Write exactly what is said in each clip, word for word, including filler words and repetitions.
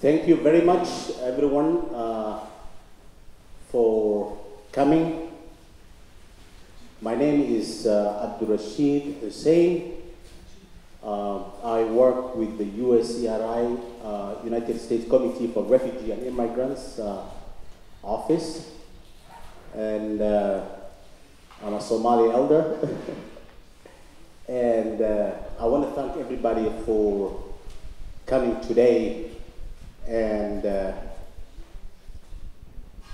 Thank you very much, everyone, uh, for coming. My name is uh, Abdirashid Hussein. Uh, I work with the U S C R I, uh, United States Committee for Refugee and Immigrants uh, Office, and uh, I'm a Somali elder. And uh, I want to thank everybody for coming today and uh,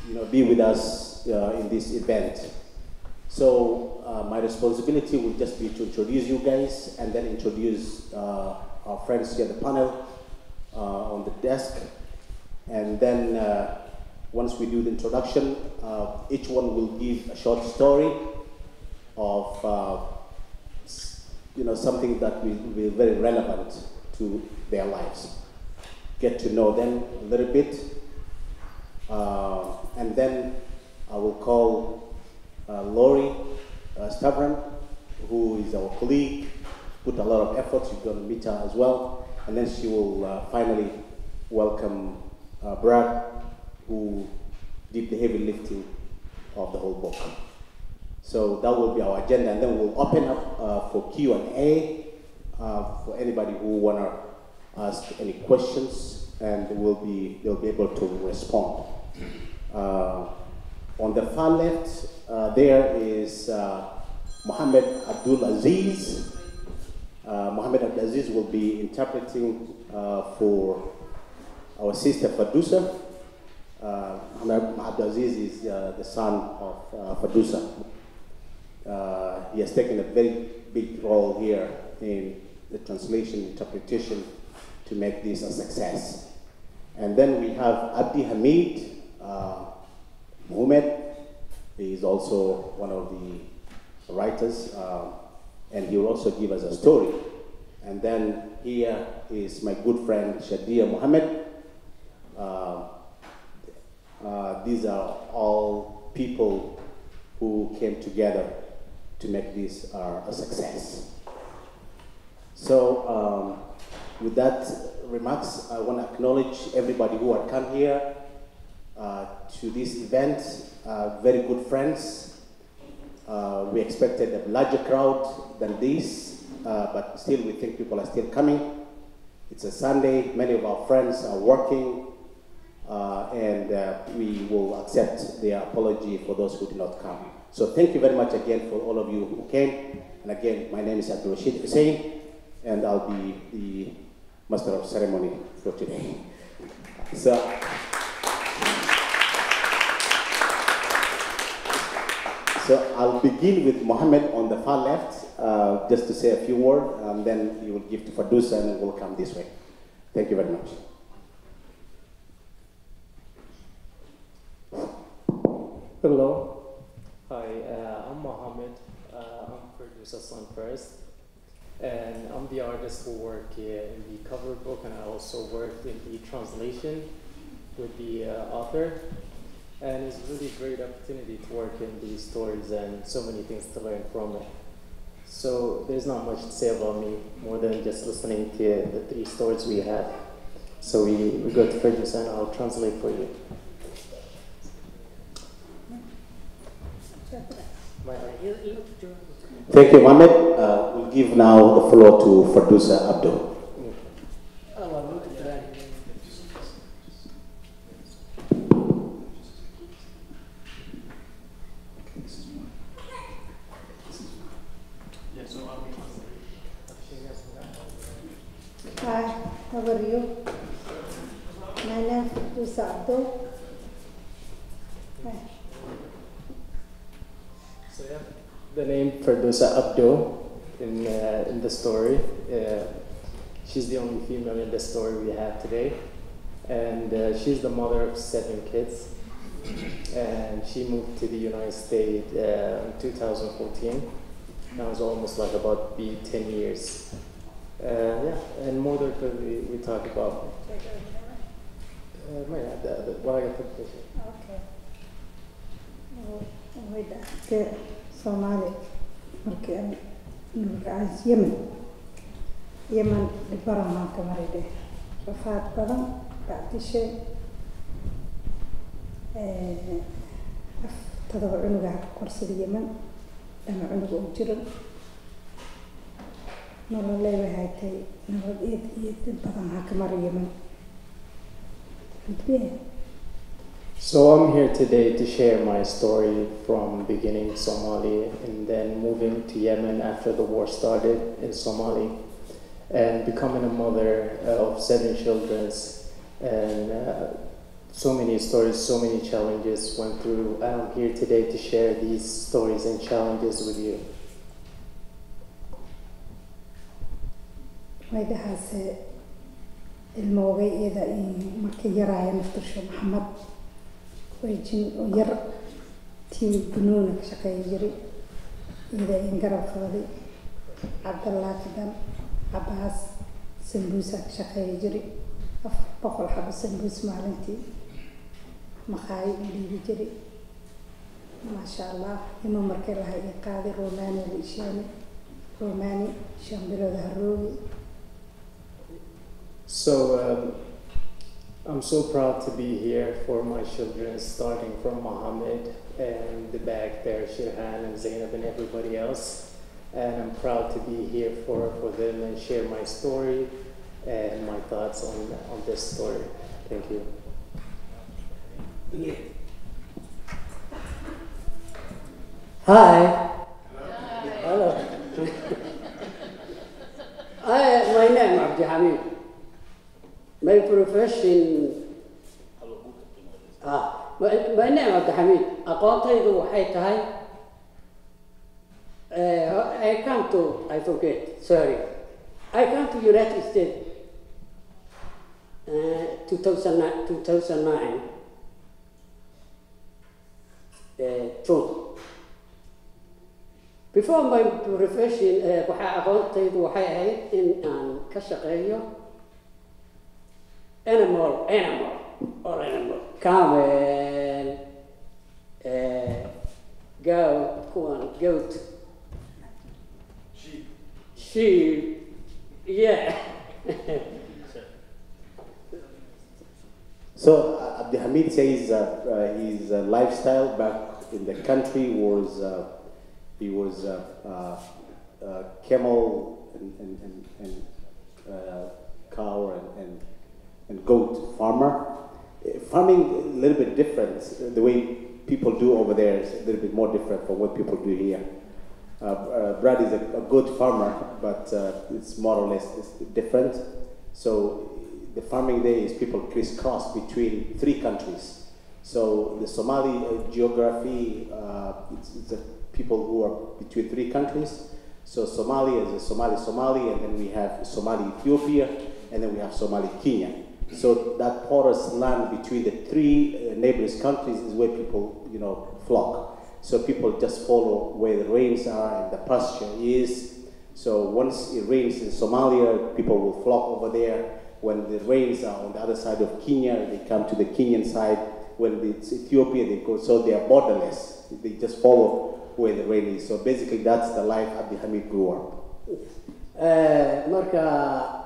you know, be with us uh, in this event. So uh, my responsibility will just be to introduce you guys and then introduce uh, our friends here at the panel uh, on the desk. And then uh, once we do the introduction, uh, each one will give a short story of uh, you know, something that will be very relevant to their lives. Get to know them a little bit, uh, and then I will call uh, Lori uh, Stavran, who is our colleague, put a lot of effort. You're going to meet her as well, and then she will uh, finally welcome uh, Brad, who did the heavy lifting of the whole book. So that will be our agenda, and then we'll open up uh, for Q and A uh, for anybody who want to ask any questions, and we'll be, they'll be able to respond. Uh, on the far left, uh, there is uh, Mohamed Abdulaziz. Uh, Mohamed Abdulaziz will be interpreting uh, for our sister Fardusa. Uh, Mohamed Abdulaziz is uh, the son of uh, Fardusa. Uh, he has taken a very big role here in the translation, interpretation, to make this a success. And then we have Abdi Hamid uh, Muhammad. He is also one of the writers, uh, and he will also give us a story. And then here is my good friend Shadir Mohammed. Uh, uh, these are all people who came together to make this uh, a success. So, um, with that remarks, I want to acknowledge everybody who had come here uh, to this event, uh, very good friends. Uh, we expected a larger crowd than this, uh, but still we think people are still coming. It's a Sunday, many of our friends are working, uh, and uh, we will accept their apology for those who did not come. So thank you very much again for all of you who came. And again, my name is Abdirashid Hussein, and I'll be the master of ceremony for today. So, so I'll begin with Mohammed on the far left, uh, just to say a few words, and then he will give to Fardusa, and we'll come this way. Thank you very much. Hello. Hi, uh, I'm Mohammed. Uh, I'm Fardusa's son first. And I'm the artist who worked here in the cover book, and I also worked in the translation with the uh, author. And it's really a great opportunity to work in these stories and so many things to learn from it. So there's not much to say about me, more than just listening to the three stories we have. So we, we go to Fergus and I'll translate for you. Thank you, Mohammed. Uh, we'll give now the floor to Fardusa Abdo. Hi, how are you? My name is Fardusa Abdo. Hi. So, yeah. The name Fardusa Abdo in, uh, in the story. Uh, she's the only female in the story we have today. And uh, she's the mother of seven kids. And she moved to the United States uh, in two thousand fourteen. Now it's almost like about be ten years. Uh, yeah, and more than we, we talk about. Uh, might have the other, well, I got the picture. Okay. Wait, okay. Somali, okay, guys, Yemen, Yemen, the Barama, the Maride, the Fat Baram, بعطيشه افتضوا عنقه قرص اليمن أنا عنقه وجرن نور الله وهايتي نور إيد إيد بطنها كمر اليمن فدبيه. So I'm here today to share my story from beginning Somali and then moving to Yemen after the war started in Somali and becoming a mother of seven children and uh, so many stories, so many challenges went through. I'm here today to share these stories and challenges with you. My dad الموضوع إذا مركي يراعي نفتر شو محمد ويجن وير تيم بنونك شقي يجري إذا ينقرب فاضي عبد الله كدم عباس سنبوسك شقي يجري أف بقول حب سنبوس معلنتي مخاي اللي يجري ما شاء الله إما مركي لها إيقاظي روماني وإشامي روماني شامبلو ذهروي. So um, I'm so proud to be here for my children, starting from Mohammed and the back there, Shirhan and Zainab and everybody else. And I'm proud to be here for, for them and share my story and my thoughts on, on this story. Thank you. Yeah. Hi. Hi. Hello. Hi, my name is Abdi Hamid. My profession. Ah, my, my name is Abdi Hamid. I come to, I forget, sorry. I come to United States uh, two thousand nine. Uh, Trump. Before my profession, I was in Kashakaya. Animal, animal, or animal. Come and uh, go, go on, goat. Sheep. Sheep, yeah. So uh, Abdi Hamid says uh, uh, his uh, lifestyle back in the country was, uh, he was uh, uh, uh, camel and, and, and, and uh, cow and, and and goat farmer. Farming a little bit different. The way people do over there is a little bit more different from what people do here. Uh, uh, Brad is a, a good farmer, but uh, it's more or less different. So the farming there is people crisscross between three countries. So the Somali uh, geography, uh, it's, it's the people who are between three countries. So Somalia is a Somali Somali, and then we have Somali Ethiopia, and then we have Somali Kenya. So that porous land between the three neighboring countries is where people, you know, flock. So people just follow where the rains are and the pasture is. So once it rains in Somalia, people will flock over there. When the rains are on the other side of Kenya, they come to the Kenyan side. When it's Ethiopia, they go. So they are borderless. They just follow where the rain is. So basically, that's the life Abdi Hamid grew up. Uh, Marka.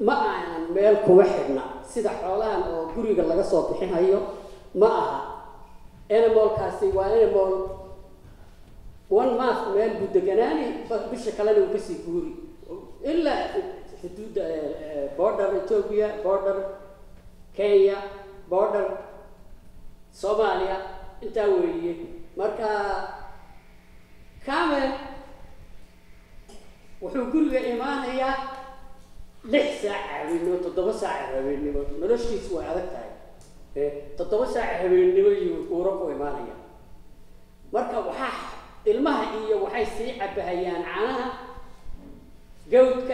ما أنا مالكم وحدنا سيدا حولان أو جريج اللي قصوا بحين هيو ما أنا مال كاسي وأنا مال وان ما مال بدجناني بشكلاني وبسي جوري إلا حدود border إثيوبيا border كينيا border صوماليا أنت وياه مركا كامل وحجوري إيمان هي لح ساعة وينو تضرب ساعة وينو نلاش يسوي هذا التاعي تضرب ساعة وينو يورقوا إيمانية مركب وحح المهية وحي سيعة بهيان عنها جود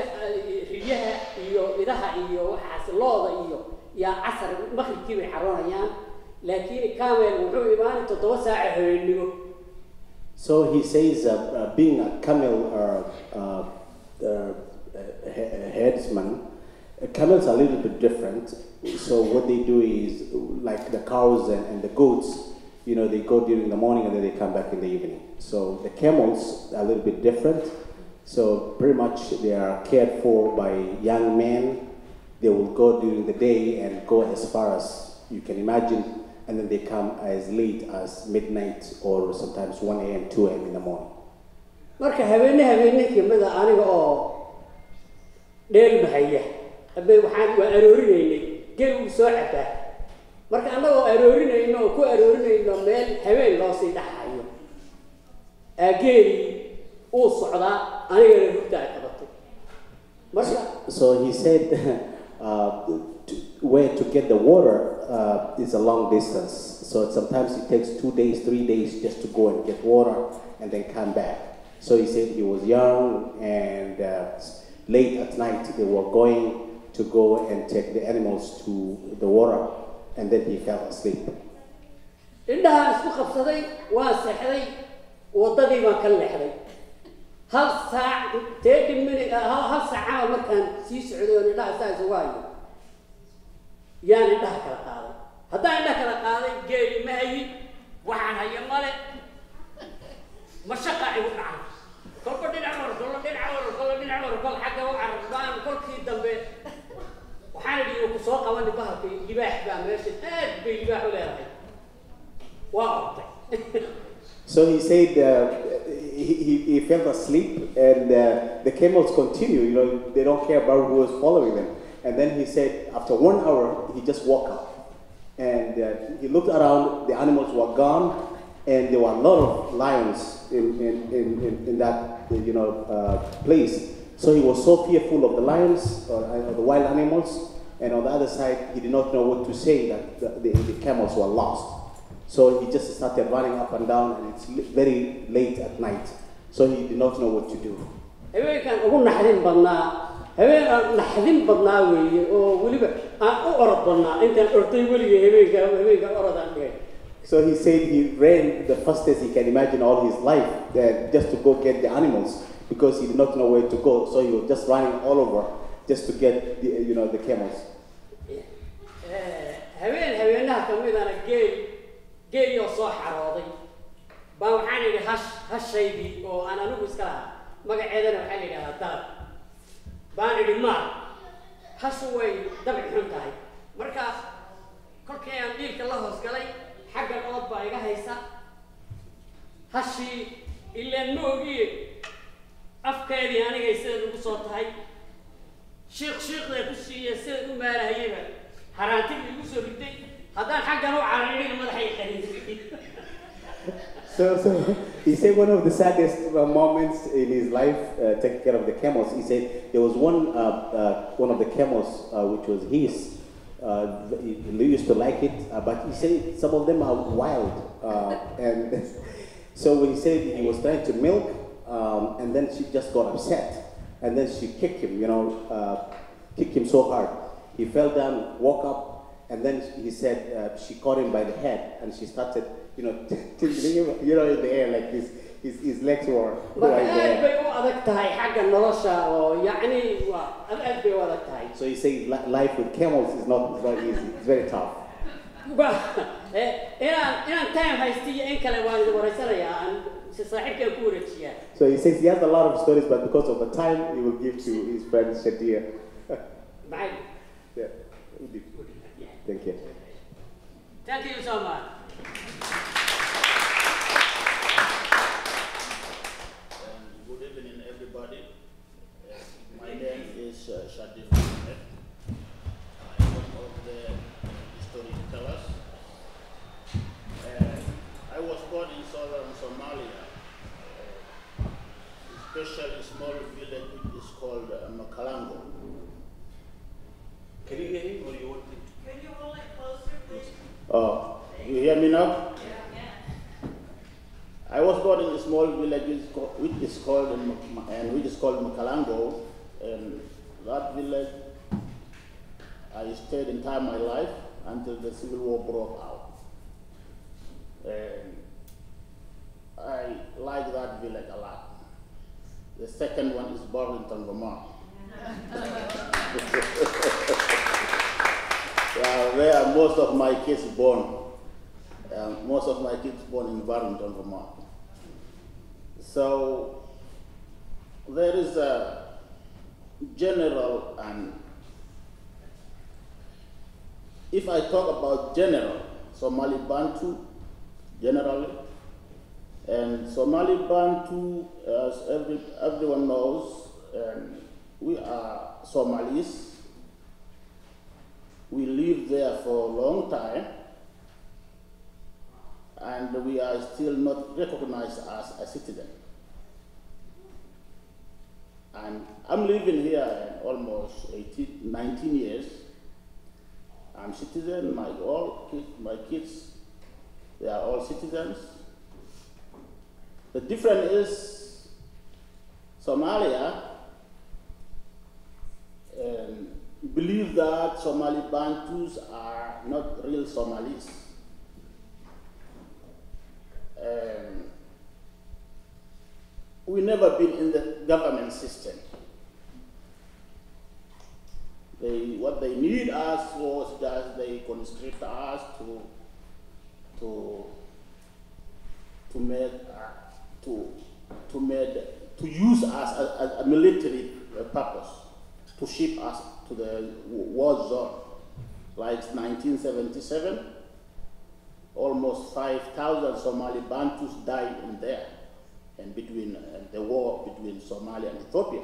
كيها إيو إذاها إيو وحاس الله إيو يا عسر مخي كيمي حرارة يان لكن كامل وحو إيمان تضرب ساعة وينو. So he says uh, uh, being a camel uh, uh, uh, Uh, headsman. Uh, camels are a little bit different. So what they do is, like the cows and, and the goats, you know, they go during the morning and then they come back in the evening. So the camels are a little bit different. So pretty much they are cared for by young men they will go during the day and go as far as you can imagine, and then they come as late as midnight or sometimes one A M, two A M in the morning. Marka habeenay habeenay kimada aniga oo dheer baxaya abay waxaan waa aroorinay geew soo cata marka anaga oo aroorinayno ku aroorinayno meel habeen loo sii dhaxayo ageey oo socda aniga rugtaa qabatay marka. So he said uh, to, where to get the water uh, is a long distance, so sometimes it takes two days three days just to go and get water and then come back. So he said he was young, and uh, late at night they were going to go and take the animals to the water, and then he fell asleep. So he said uh, he, he fell asleep, and uh, the camels continue, you know, they don't care about who is following them. And then he said after one hour he just woke up, and uh, he looked around, the animals were gone, and there were a lot of lions in, in, in, in that, you know, uh, place. So he was so fearful of the lions, or uh, the wild animals, and on the other side he did not know what to say, that the, the, the camels were lost. So he just started running up and down, and it's very late at night, so he did not know what to do. So he said he ran the fastest he can imagine all his life, uh, just to go get the animals, because he did not know where to go. So he was just running all over just to get the, you know, the camels. So, so he said one of the saddest moments in his life, uh, taking care of the camels. He said there was one, uh, uh, one of the camels uh, which was his. Uh, he, he used to like it, uh, but he said some of them are wild, uh, and so when he said he was trying to milk, um, and then she just got upset, and then she kicked him, you know, uh, kicked him so hard. He fell down, woke up, and then he said uh, she caught him by the head, and she started, you know, you know, in the air like this. His, his legs were right there. So he said life with camels is not very easy. It's very tough. So he says he has a lot of stories, but because of the time, he will give to his friend Shadir. Yeah. Thank you. Thank you so much. Good evening, everybody. Uh, my name is uh, Shadir Mohammed. I'm one of the storytellers. Uh, I was born in southern Somalia, uh, especially a small village which is called uh, Makalango. Can you hear him, or you want it to? Can you roll it closer, please? Oh, you hear me now? I was born in a small village which is called and which is called Makalango, and that village I stayed entire my life until the civil war broke out. And I like that village a lot. The second one is Burlington, Vermont. Well, where are most of my kids born. Um, most of my kids born in Burlington, Vermont. So there is a general and If I talk about general, Somali Bantu, generally, and Somali Bantu, as every, everyone knows, um, we are Somalis. We lived there for a long time, and we are still not recognized as a citizen. And I'm living here almost eighteen, nineteen years. I'm citizen, my, all kids, my kids, they are all citizens. The difference is Somalia um, believe that Somali Bantus are not real Somalis. Um, we never been in the government system. They, what they need us was that they conscript us to, to, to make, uh, to, to make, to use us as, as a military purpose, to ship us to the war zone. Like nineteen seventy-seven, almost five thousand Somali Bantus died in there, and between uh, the war between Somalia and Ethiopia.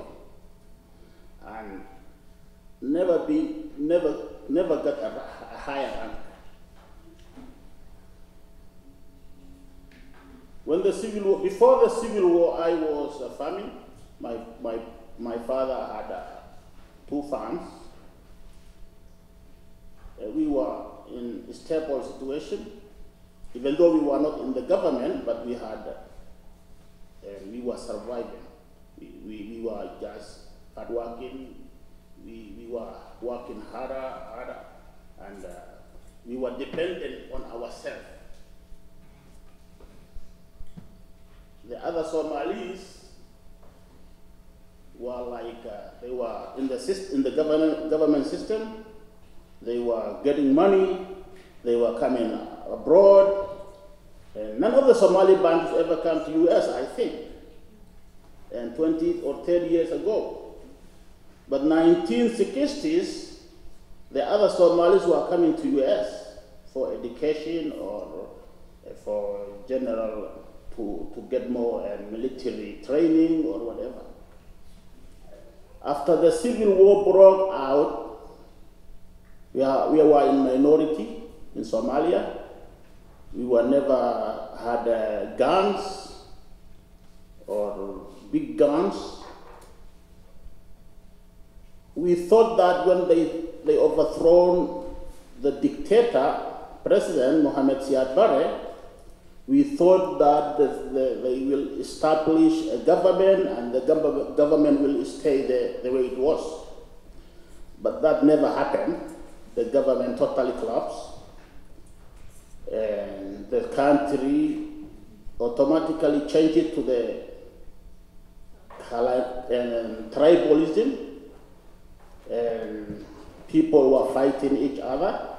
And never been, never, never got a, a higher rank. When the civil war, before the civil war, I was uh, farming. My my my father had uh, two farms. Uh, we were in a stable situation, even though we were not in the government, but we had, uh, we were surviving. We we, we were just hard working. We, we were working harder, harder, and uh, we were dependent on ourselves. The other Somalis were like, uh, they were in the, system, in the government, government system, they were getting money, they were coming abroad. And none of the Somali bands ever come to U S, I think, and twenty or thirty years ago. But nineteen sixties, the other Somalis were coming to U S for education or for general, to, to get more uh, military training or whatever. After the civil war broke out, we, are, we were in minority in Somalia. We were never had uh, guns or big guns. We thought that when they, they overthrown the dictator, President Mohammed Siad Barre, we thought that the, the, they will establish a government and the gov government will stay the, the way it was. But that never happened. The government totally collapsed. And the country automatically changed to the um, tribalism. And people were fighting each other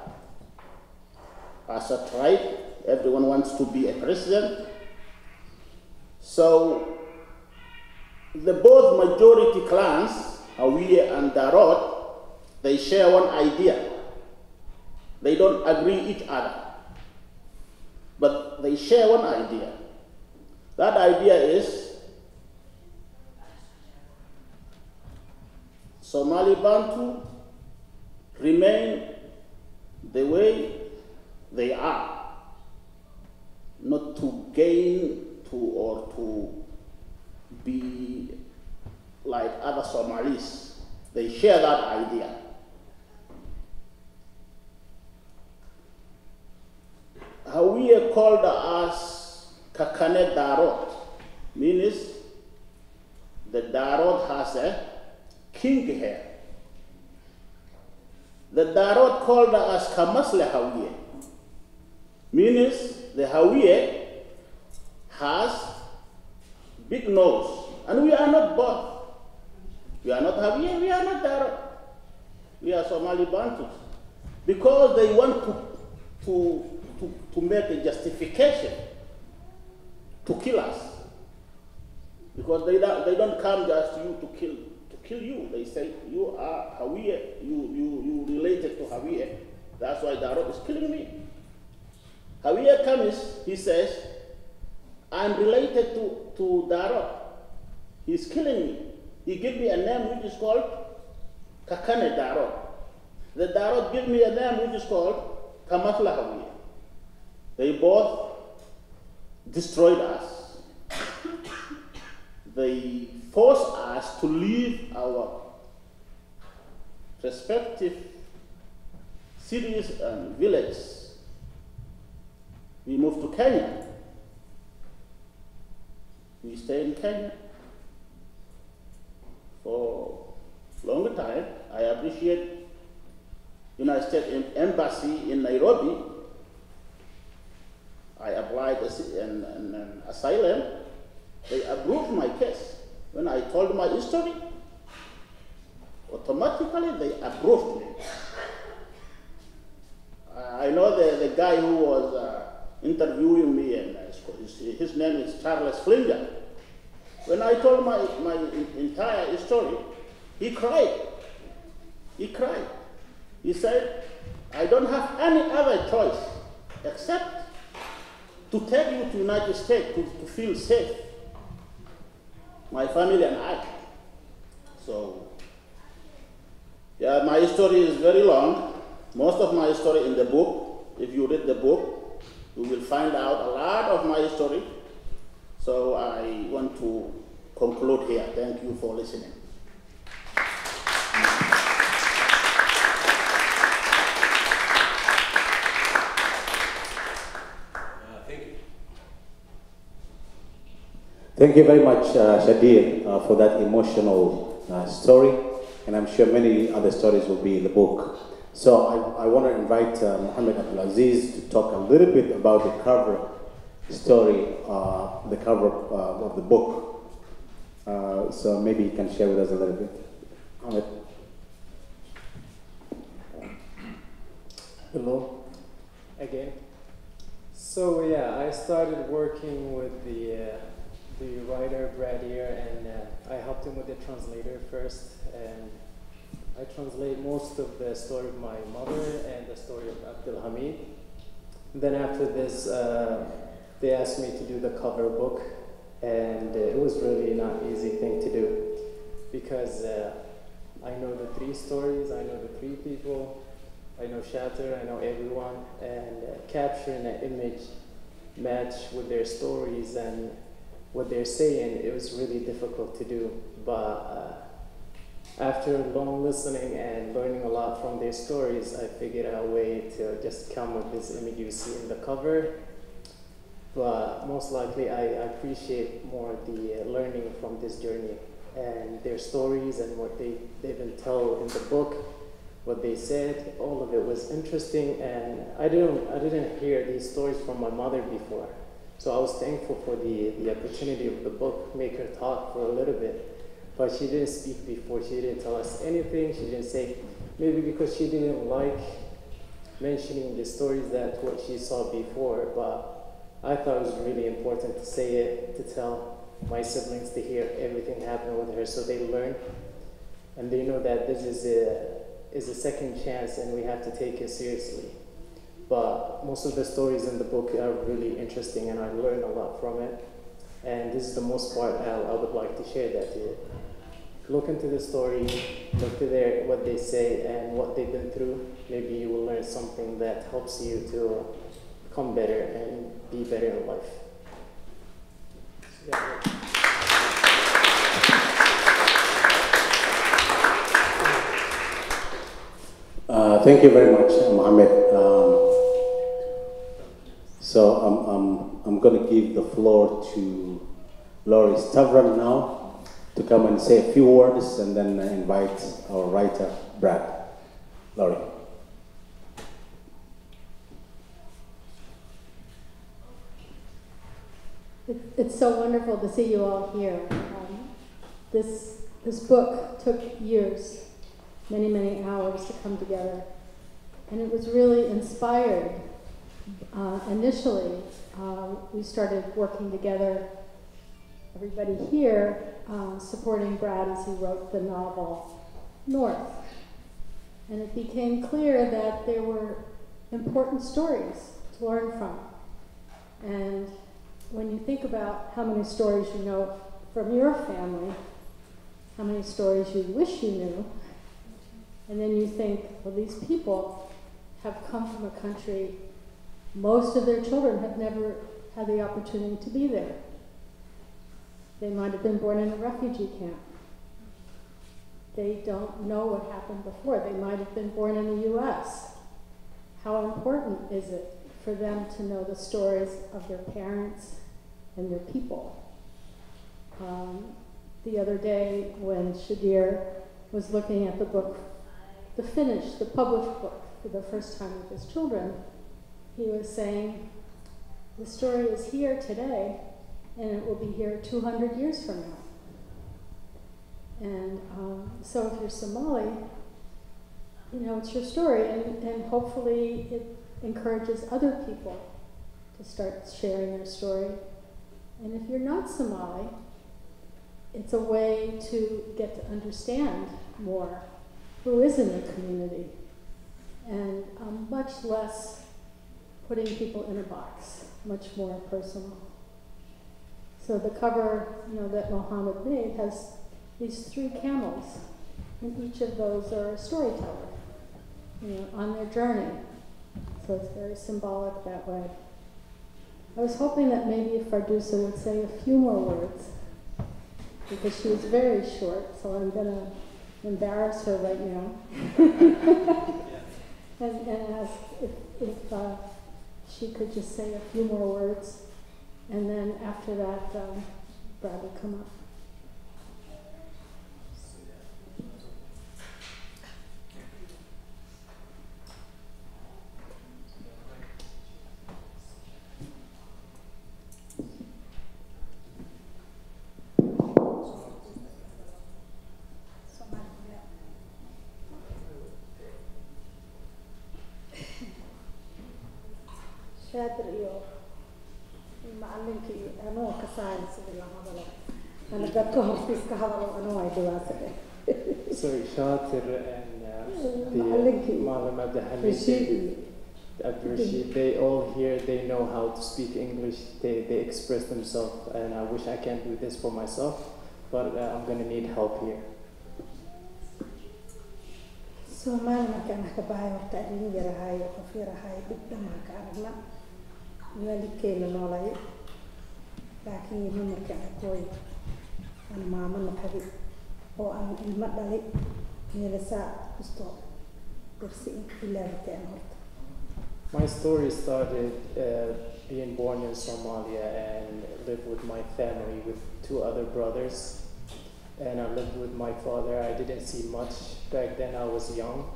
as a tribe. Everyone wants to be a president. So the both majority clans, Hawiye and Darod, they share one idea. They don't agree each other, but they share one idea. That idea is Somali Bantu remain the way they are, not to gain to or to be like other Somalis. They share that idea. Hawiye called us Kakane Darod, means the Darod has a king here. The Darod called us Kamasle Hawiye, means the Hawiye has big nose, and we are not both. We are not Hawiye, we are not Darod. We are Somali Bantus. Because they want to, to, to, to make a justification to kill us. Because they don't, they don't come just you to kill you. kill you. They say, you are Hawiye, you, you, you related to Hawiye. That's why Darug is killing me. Hawiya Kamis, he says, I'm related to, to Darug. He's killing me. He gave me a name which is called Kakane Darug. The Darug gave me a name which is called Kamafla Hawiya. They both destroyed us. They forced us to leave our respective cities and villages. We moved to Kenya. We stayed in Kenya for a long time. I appreciate United States Embassy in Nairobi. I applied an, an, an asylum. They approved my case. When I told my history, automatically they approved me. I know the, the guy who was uh, interviewing me, and uh, his name is Charles Flinger. When I told my, my entire story, he cried. He cried. He said, I don't have any other choice except to take you to United States to, to feel safe, my family and I. So, yeah, my story is very long. Most of my story in the book. If you read the book, you will find out a lot of my story. So I want to conclude here. Thank you for listening. Thank you very much, uh, Shadir, uh, for that emotional uh, story, and I'm sure many other stories will be in the book. So I, I want to invite uh, Mohammed Abdulaziz to talk a little bit about the cover story, uh, the cover uh, of the book. Uh, so maybe he can share with us a little bit. Mohammed. Hello, again. So yeah, I started working with the. Uh, the writer Brad here, and uh, I helped him with the translator first, and I translate most of the story of my mother and the story of Abdi Hamid. Then after this, uh, they asked me to do the cover book, and uh, it was really not an easy thing to do, because uh, I know the three stories, I know the three people, I know Shatter, I know everyone, and uh, capturing an image match with their stories and what they're saying, it was really difficult to do. But uh, after long listening and learning a lot from their stories, I figured out a way to just come with this image you see in the cover. But most likely, I appreciate more the learning from this journey and their stories and what they, they even tell in the book, what they said. All of it was interesting, and I didn't, I didn't hear these stories from my mother before. So I was thankful for the, the opportunity of the book, make her talk for a little bit. But she didn't speak before, she didn't tell us anything, she didn't say, maybe because she didn't like mentioning the stories that what she saw before, but I thought it was really important to say it, to tell my siblings to hear everything happen with her so they learn. And they know that this is a, is a second chance and we have to take it seriously. But most of the stories in the book are really interesting and I learned a lot from it. And this is the most part I, I would like to share that to you. Look into the story, look to their, what they say and what they've been through. Maybe you will learn something that helps you to become better and be better in life. Yeah. Uh, thank you very much, Mohammed. Um, So I'm, I'm, I'm going to give the floor to Lori Stavran now to come and say a few words and then invite our writer, Brad. Lori. It, it's so wonderful to see you all here. Um, this, this book took years, many, many hours to come together. And it was really inspired. Uh, initially, uh, we started working together, everybody here, uh, supporting Brad as he wrote the novel North. And it became clear that there were important stories to learn from. And when you think about how many stories you know from your family, how many stories you wish you knew, and then you think, well, these people have come from a country, most of their children have never had the opportunity to be there. They might have been born in a refugee camp. They don't know what happened before. They might have been born in the U S. How important is it for them to know the stories of their parents and their people? Um, the other day when Shadir was looking at the book, the Finnish, the published book, for the first time with his children, he was saying, the story is here today, and it will be here two hundred years from now. And um, so if you're Somali, you know, it's your story, and, and hopefully it encourages other people to start sharing their story. And if you're not Somali, it's a way to get to understand more who is in the community, and um, much less putting people in a box, much more personal. So the cover, you know, that Mohammed made has these three camels, and each of those are a storyteller, you know, on their journey. So it's very symbolic that way. I was hoping that maybe Fardusa would say a few more words, because she was very short, so I'm going to embarrass her right now. and, and ask if, if uh, she could just say a few more words, and then after that, um, Brad would come up. شادر إيو المعلمكي أنو كسائل سبيل الله هذا أنا بدكهم فيس كهذا أنو هاي دراسة. Sorry, شاطر and the Mohammed Abdi Hamid, Abdirashid, they all here, they know how to speak English. They they express themselves, and I wish I can do this for myself, but uh, I'm gonna need help here. So مالنا كان حكباي وتعليم جراهاي وخفير هاي بدنا كأرنا. ولكن نوعي، لكن يوم كأكوي، أنا ما من حبي، أو أنا المدلي، ميرسا استوى، درسين إلا بتأمرت. My story started uh, being born in Somalia and lived with my family with two other brothers, and I lived with my father. I didn't see much back then. I was young.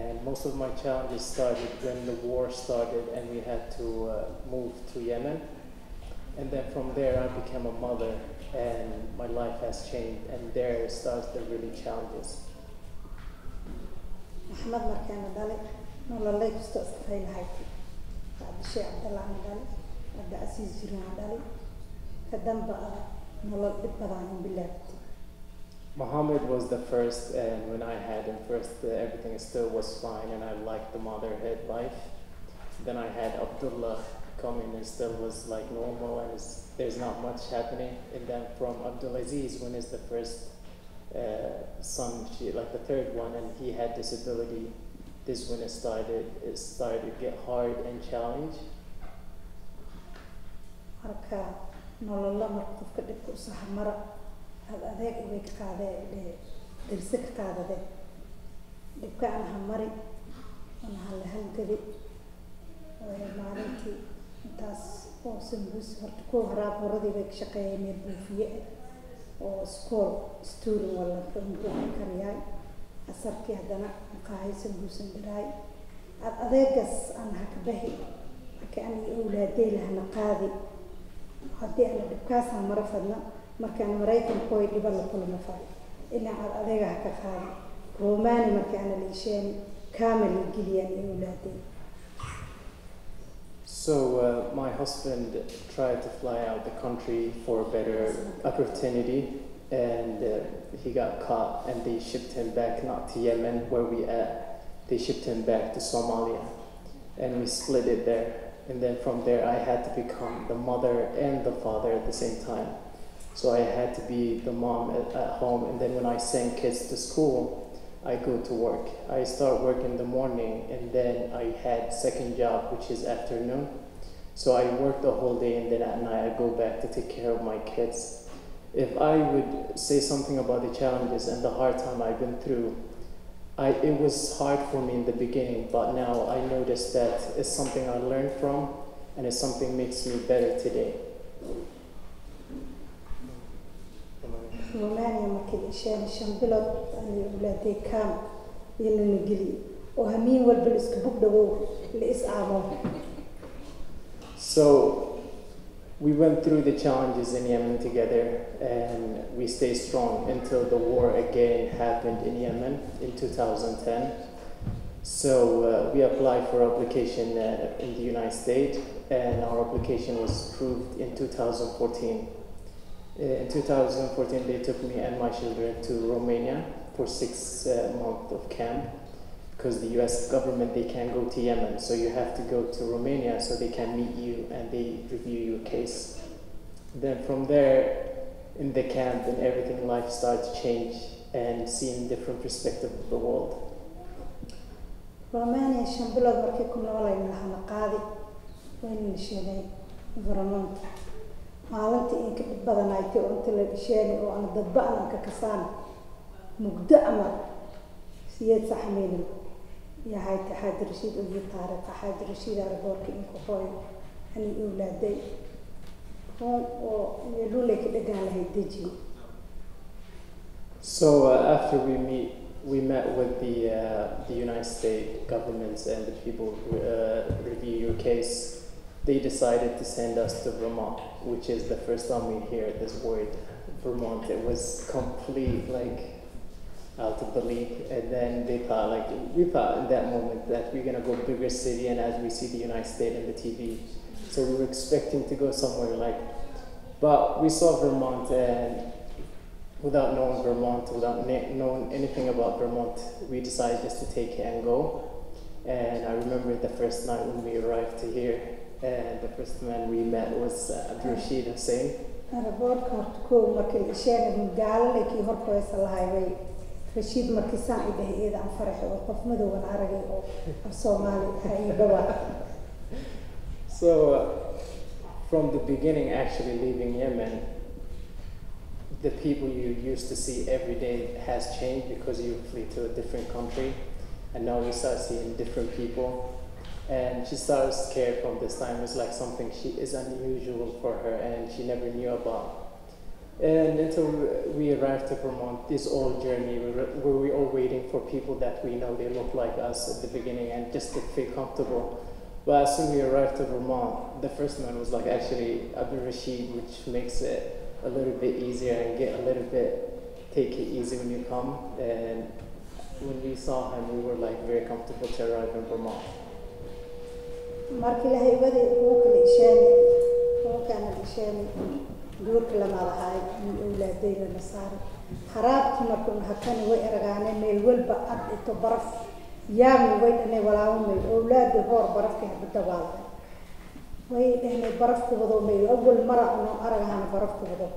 And most of my challenges started when the war started and we had to uh, move to Yemen. And then from there I became a mother and my life has changed, and there starts the really challenges. Mohammed was the first, and when I had him first, uh, everything still was fine, and I liked the motherhood life. Then I had Abdullah come in, and still was like normal, and it's, there's not much happening. And then from Abdulaziz, when is the first uh, son, she, like the third one, and he had disability. This when it started, it started to get hard and challenge. هذاك ويك كذا درسك كذا ذا دبكة أنا همري أنا هالهندري مارنتي تاس قاسم بس هرتكو هراب وردي ويك شقي مربوفية وسكور ستور ولا كمبوه كرياي أسرك هدنا مقايسم بسم براي هذاك قص أنا هكبهي كأني أولادي لهنا قاضي هدي أنا دبكة همري فدنا مركان مريتهم كوي اللي بالله كل مفاد إلا على أذيعها كخالي روماني مركان الإنسان كامل الجيلين الولادين. So uh, my husband tried to fly out the country for a better opportunity, and uh, he got caught, and they shipped him back, not to Yemen where we at. They shipped him back to Somalia, and we split it there. And then from there, I had to become the mother and the father at the same time. So I had to be the mom at, at home, and then when I send kids to school, I go to work. I start work in the morning, and then I had second job, which is afternoon. So I work the whole day, and then at night I go back to take care of my kids. If I would say something about the challenges and the hard time I've been through, I, it was hard for me in the beginning, but now I noticed that it's something I learned from, and it's something makes me better today. والله أنا ما كده شان شان بلاد يعني بلادي كام يلنا نجلي وهمين والبلس كبوك دو ليس عمو. So we went through the challenges in Yemen together, and we stayed strong until the war again happened in Yemen in two thousand ten. So uh, we applied for application uh, in the United States, and our application was approved in two thousand fourteen. In two thousand fourteen, they took me and my children to Romania for six uh, months of camp, because the U S government, they can't go to Yemen, so you have to go to Romania so they can meet you and they review your case. Then from there, in the camp and everything, life started to change and seeing different perspective of the world. Romania is a country that is maalintii in ka dib badanaaytay oo television oo aan dad baan ka kasaan mugdaama siyaad saxmeeyay yahay Xaadir Rashiid oo taariikh Xaadir Rashiid oo boorka in ku hooy ani awlaaday oo oo yeelo leeyahay dhagalahay deji. So uh, after we meet we met with the uh, the United States governments and the people who uh, review your case, they decided to send us to Vermont, which is the first time we hear this word, Vermont. It was complete, like, out of the league. And then they thought, like, we thought in that moment that we're gonna go bigger city, and as we see the United States in the T V. So we were expecting to go somewhere like, but we saw Vermont, and without knowing Vermont, without knowing anything about Vermont, we decided just to take it and go. And I remember the first night when we arrived to here, and the first man we met was uh, Abdirashid Hussein. So uh, from the beginning, actually leaving Yemen, the people you used to see every day has changed because you flee to a different country, and now we start seeing different people. And she started scared from this time. It's like something she is unusual for her and she never knew about. And until we arrived to Vermont, this whole journey, we were we all waiting for people that we know they look like us at the beginning and just to feel comfortable. But as soon as we arrived to Vermont, the first man was like actually Abdirashid, which makes it a little bit easier and get a little bit, take it easy when you come. And when we saw him, we were like very comfortable to arrive in Vermont. markii la haybada uu kala ishaan oo kana ishaan duurka la malahay awlaadayna la saaray xaraabti markuu hakan way ergaanay meel walba ad ito baraf yaami way dhanay walaawmay awlaadu hor barafka dabaalay way dhanay barafku wado meel awwal mara oo aragana barafku wado.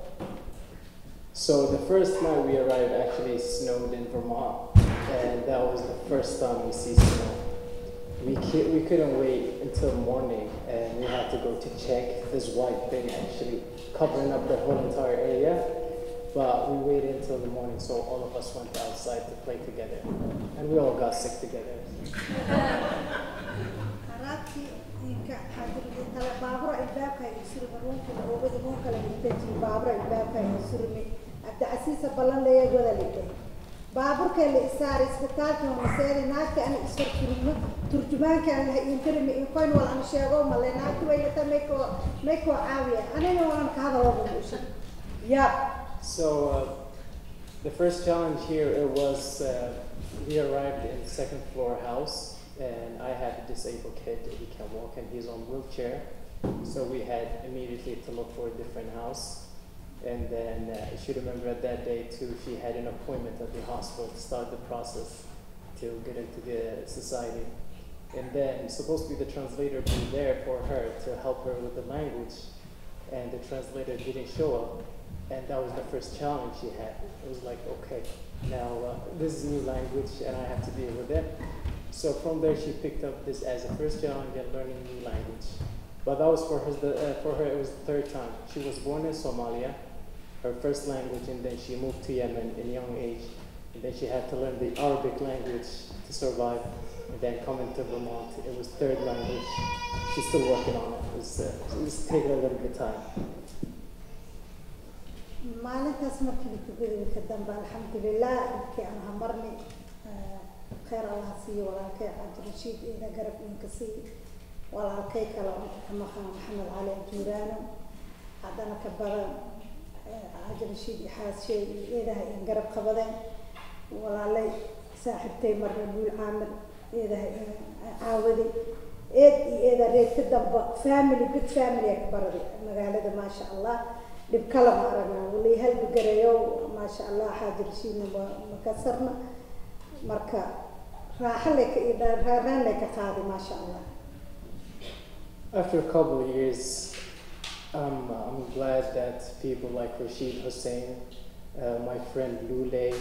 So the first night we arrived actually snowed in Vermont, and that was the first time we see snow. We, we couldn't wait until morning, and we had to go to check this white thing actually covering up the whole entire area. But we waited until the morning, so all of us went outside to play together, and we all got sick together. بابر كان لإسار إسبتالهم مسير ناكي أنا إسر ترجم ترجمان كان ينترم يكون والأنا شيء ما لنا توي تميكو ميكو عاوية أنا نوعاً كهذا وضعه. Yeah. So uh, the first challenge here it was uh, we arrived in the second floor house, and I had a disabled kid. He can walk and he's on wheelchair, so we had immediately to look for a different house. And then uh, she remembered that day too, she had an appointment at the hospital to start the process to get into the society. and then supposed to be the translator being there for her to help her with the language, and the translator didn't show up, and that was the first challenge she had. It was like, okay, now uh, this is new language and I have to deal with it. So from there she picked up this as a first challenge and learning new language. But that was for her, the, uh, for her it was the third time. She was born in Somalia, her first language, and then she moved to Yemen in a young age. And then she had to learn the Arabic language to survive, and then coming to Vermont, it was third language. She's still working on it. It was, uh, it was taking a little bit of time. maalintaas markii ku gudayd ka dambe alxamdulillaah markii aan hamarnay khayr allah siiyo walaalkay Abdirashiid ina garab in ka sii walaalkay kala Mohamed Muhammad ali juraana hadana ka baran Abdirashiid xaashay idaha in garab qabadeen walaalay saaxibtay marbuul aamal idaha aawadi ee ida reerta dambe family big family ka baradi magaalada ma sha allah بكلام عربنا واللي هل بقريو ما شاء الله حاضر شيء مكسرنا مركا راح لك إذا ران لك قاضي ما شاء الله. After a couple of years, um, I'm glad that people like Rashid Hussein, uh, my friend Lule,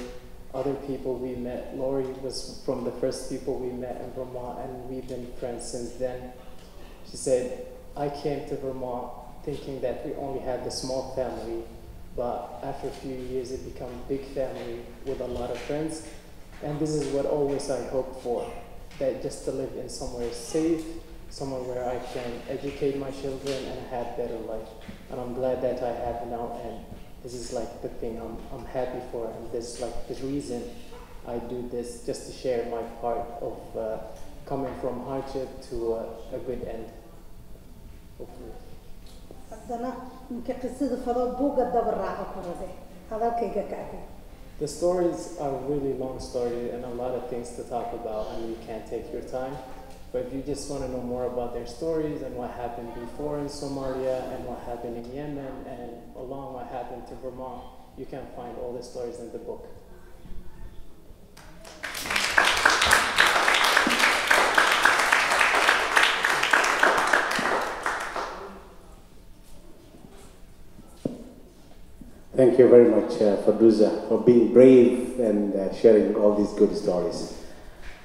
other people we met. Lori was from the first people we met in Vermont, and we've been friends since then. She said, "I came to Vermont thinking that we only had the small family, but after a few years it became a big family with a lot of friends." And this is what always I hope for, that just to live in somewhere safe, somewhere where I can educate my children and have better life. And I'm glad that I have now, and this is like the thing I'm, I'm happy for, and this is like the reason I do this, just to share my part of uh, coming from hardship to uh, a good end, hopefully. The stories are really long stories and a lot of things to talk about, and you can't take your time. But if you just want to know more about their stories and what happened before in Somalia and what happened in Yemen and along what happened to Vermont, you can find all the stories in the book. Thank you very much, uh, Fardusa, for being brave and uh, sharing all these good stories.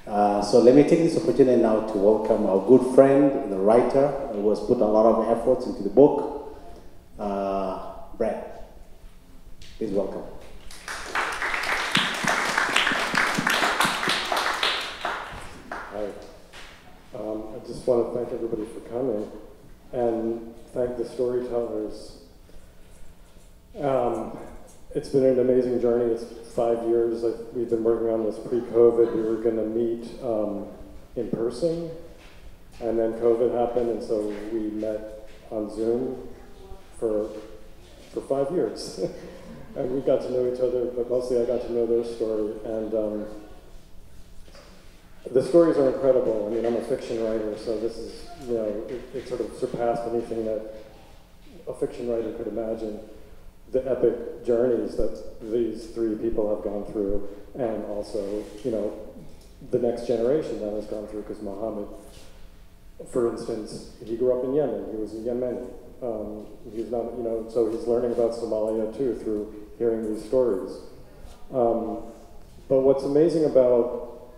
Uh, so let me take this opportunity now to welcome our good friend, the writer, who has put a lot of efforts into the book, uh, Brad. Please welcome. Hi. Um, I just want to thank everybody for coming and thank the storytellers. Um, it's been an amazing journey. It's five years. Like, we've been working on this pre-COVID. We were going to meet um, in person, and then COVID happened, and so we met on Zoom for for five years. And we got to know each other, but mostly I got to know their story. And um, the stories are incredible. I mean, I'm a fiction writer, so this is, you know, it, it sort of surpassed anything that a fiction writer could imagine. The epic journeys that these three people have gone through, and also, you know, the next generation that has gone through, because Mohammed, for instance, he grew up in Yemen, he was a Yemeni. Um, he's not, you know, so he's learning about Somalia too through hearing these stories. Um, but what's amazing about,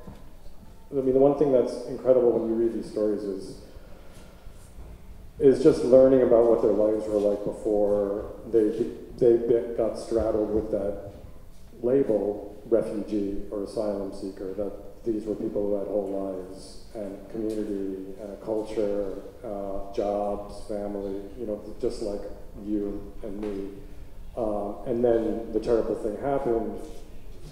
I mean, the one thing that's incredible when you read these stories is is just learning about what their lives were like before they they got straddled with that label, refugee or asylum seeker, that these were people who had whole lives and community, and culture, uh, jobs, family, you know, just like you and me. Uh, and then the terrible thing happened,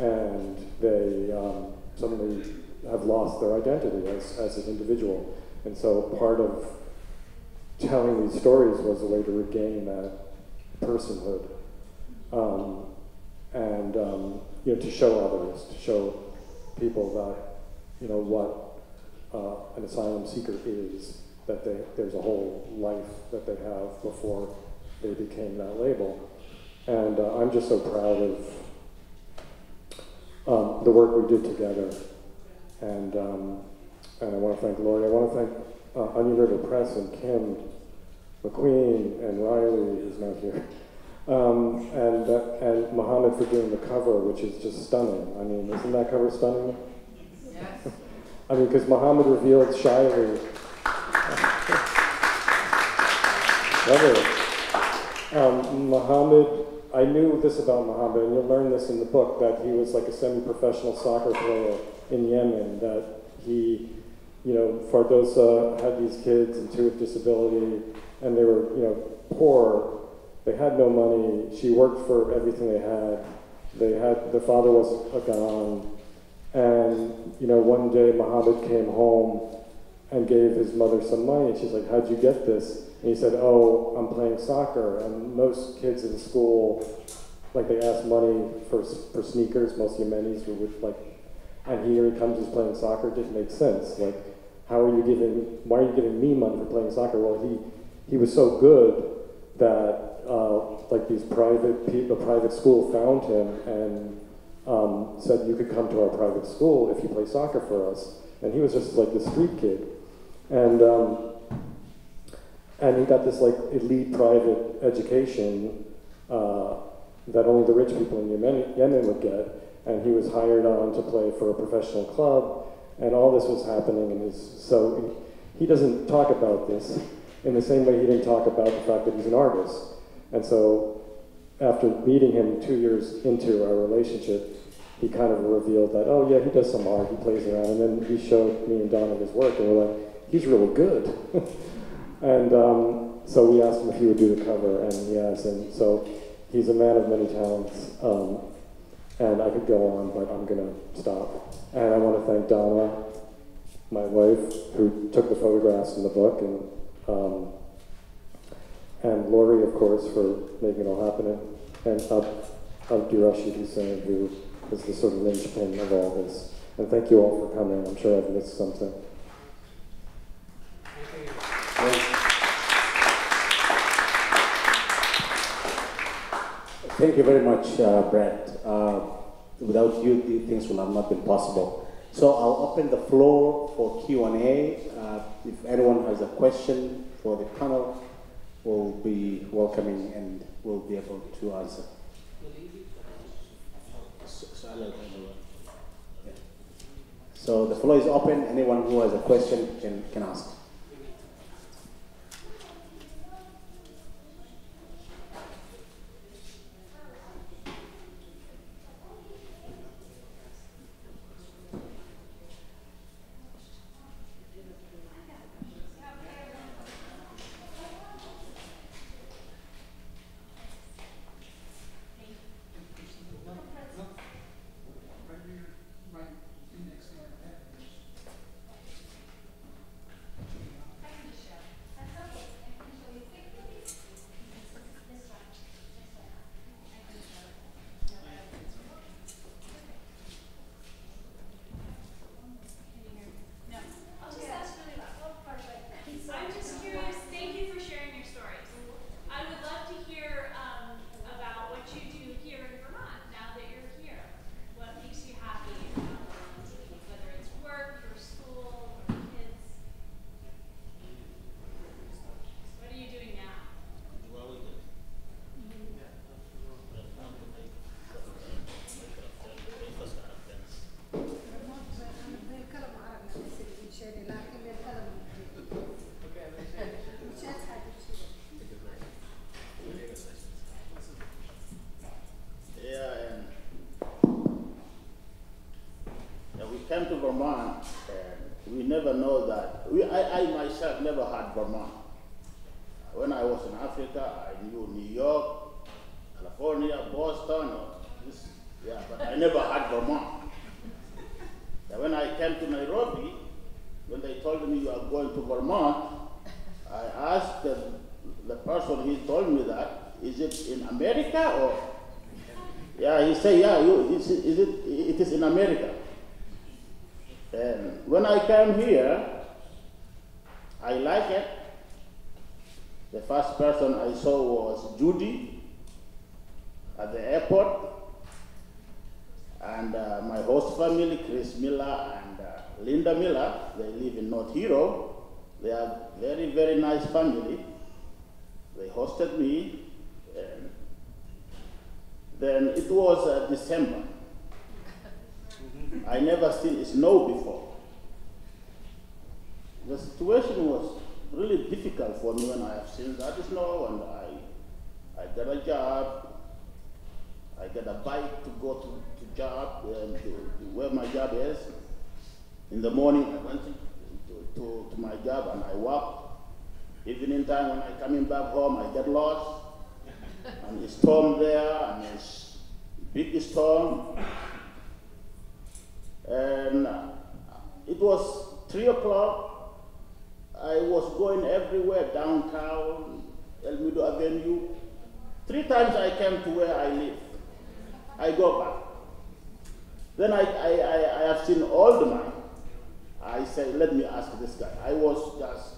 and they um, suddenly have lost their identity as, as an individual. And so part of telling these stories was a way to regain that personhood, um, and um, you know, to show others, to show people that, you know, what uh, an asylum seeker is, that they, there's a whole life that they have before they became that label. And uh, I'm just so proud of um, the work we did together, and um, and I want to thank Lori. I want to thank uh, Onion River Press and Kim McQueen and Riley, who's not here, um, and uh, and Mohammed for doing the cover, which is just stunning. I mean, isn't that cover stunning? Yes. I mean, because Mohammed revealed shyly. Um, Mohammed, I knew this about Mohammed, and you'll learn this in the book, that he was like a semi-professional soccer player in Yemen, that he, you know, Fardusa had these kids and two with disability, and they were, you know, poor. They had no money. She worked for everything they had. They had, their father was a Ghanaian. And, you know, one day Mohammed came home and gave his mother some money, and she's like, how'd you get this? And he said, oh, I'm playing soccer. And most kids in school, like, they ask money for, for sneakers, most Yemenis were with, like, and here he comes, he's playing soccer. It didn't make sense. Like, how are you giving, why are you giving me money for playing soccer? Well, he, he was so good that, uh, like, these private people, a private school found him and um, said, you could come to our private school if you play soccer for us. And he was just like the street kid, and um, and he got this like elite private education uh, that only the rich people in Yemen, Yemen would get. And he was hired on to play for a professional club, and all this was happening. And his, so he doesn't talk about this in the same way he didn't talk about the fact that he's an artist. And so after meeting him two years into our relationship, he kind of revealed that, oh yeah, he does some art, he plays around, and then he showed me and Donna his work, and we're like, he's really good. And um, so we asked him if he would do the cover, and he has, and so he's a man of many talents, um, and I could go on, but I'm gonna stop. And I wanna thank Donna, my wife, who took the photographs in the book, and, um, and Lori, of course, for making it all happen, and Abdirashid Hussein, who is the sort of linchpin of all this. And thank you all for coming. I'm sure I've missed something. Thank you. Thank you very much, uh, Brad. Uh, without you, these things would have not been possible. So I'll open the floor for Q and A. Uh, if anyone has a question for the panel, we'll be welcoming and we'll be able to answer. So the floor is open. Anyone who has a question can, can ask. Vermont, and we never know that. We, I, I myself never had Vermont. When I was in Africa, I knew New York, California, Boston, this, yeah, but I never had Vermont. And when I came to Nairobi, when they told me you are going to Vermont, I asked the, the person, he told me that, is it in America or? Yeah, he said, yeah, you, is it, is it, it is in America. And when I came here, I like it. The first person I saw was Judy at the airport, and uh, my host family, Chris Miller and uh, Linda Miller, they live in North Hero. They are a very, very nice family. They hosted me. And then it was uh, December. I never seen snow before. The situation was really difficult for me when I have seen that snow, and I, I got a job. I got a bike to go to, to job, and to, to where my job is. In the morning, I went to, to, to my job and I walked. Evening time, when I coming back home, I get lost. And it's storm there, and it's big storm. And it was three o'clock. I was going everywhere, downtown, El Mido Avenue. Three times I came to where I live. I go back. Then I, I, I, I have seen old man. I say, let me ask this guy. I was just,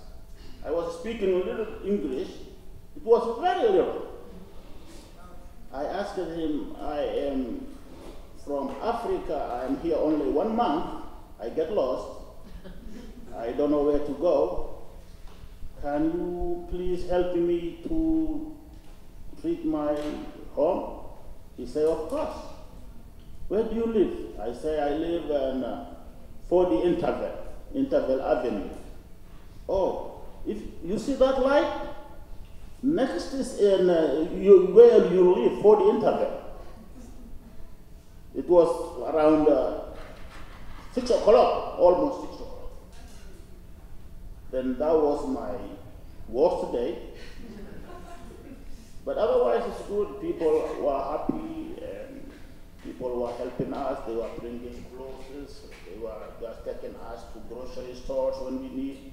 I was speaking a little English. It was very little. I asked him, I am from Africa. I am here only one month. I get lost. I don't know where to go. Can you please help me to treat my home? He said, of course. Where do you live? I say, I live in uh, forty Interval, Interval Avenue. Oh, if you see that light? Next is in uh, you, where you live, forty Interval. It was around uh, six o'clock, almost six o'clock. Then that was my worst day. But otherwise it's good. People were happy and people were helping us. They were bringing clothes. They were just taking us to grocery stores when we need.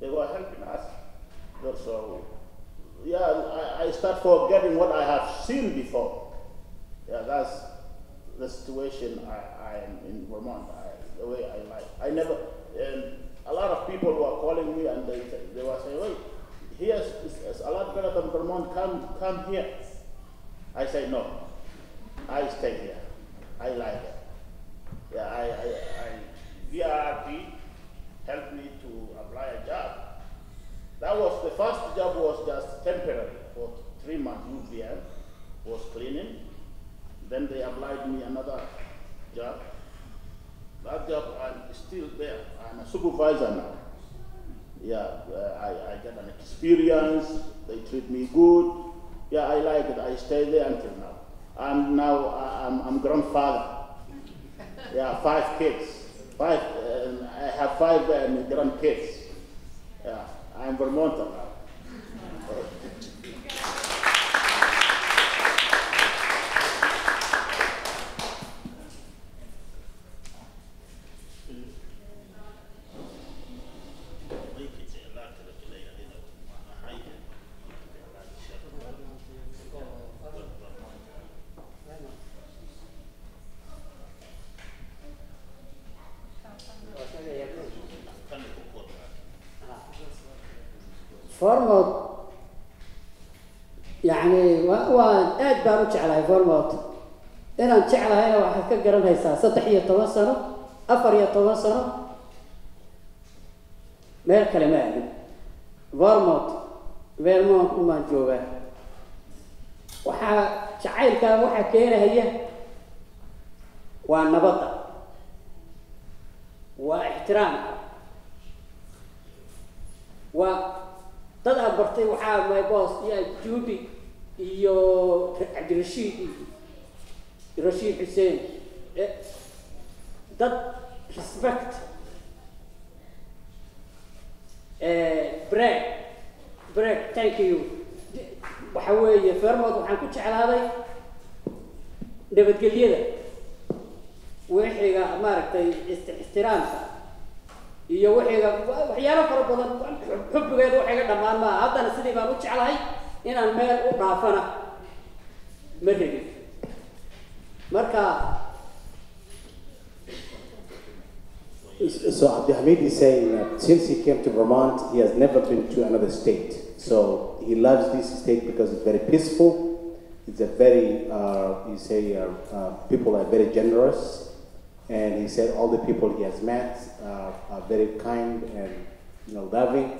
They were helping us. So, yeah, I, I start forgetting what I have seen before. Yeah, that's the situation I, I am in Vermont, I, the way I like. I never, and, a lot of people were calling me and they, they were saying, wait, here's it's a lot better than Vermont, come, come here. I say, no, I stay here. I like it. Yeah, I, I, I, V R P helped me to apply a job. That was, the first job was just temporary for three months, U V M was cleaning. Then they applied me another job. That job, I'm still there. I'm a supervisor now. Yeah, I, I get an experience. They treat me good. Yeah, I like it. I stay there until now. I'm now, I'm, I'm grandfather. Yeah, five kids. Five, and I have five um, grandkids. Yeah, I'm Vermonter now. فرموت يعني وأنا أتبارو شعلها فرموت أنا شعلها هنا واحد كجرن هيسا صدحية توصلوا أفرية توصلوا ما الكلام يعني فرموت فرموت ما نجوبه وح شعيل كان وح كيره هي والنبضة واحترام و تذهب برتي وحاء ماي باص يا جودي يو عبد الرشيد رشيد حسين ضد ريسبكت بريك بريك ثانك يو وحويه فرمد وحان كنت على هذا دبت قليله وحيغا ماركتي استحترامها iyo waxayga waxyaalo fara badan xubbigeedu waxayga dhamaan ma haddana sidii baan u jeclahay inaan meel u dhaafana markii marka so Abdi Hamid is saying that since he came to Vermont he has never been to another state, so he loves this state because it's very peaceful. It's a very uh, you say uh, uh, people are very generous. And he said all the people he has met uh, are very kind and, you know, loving.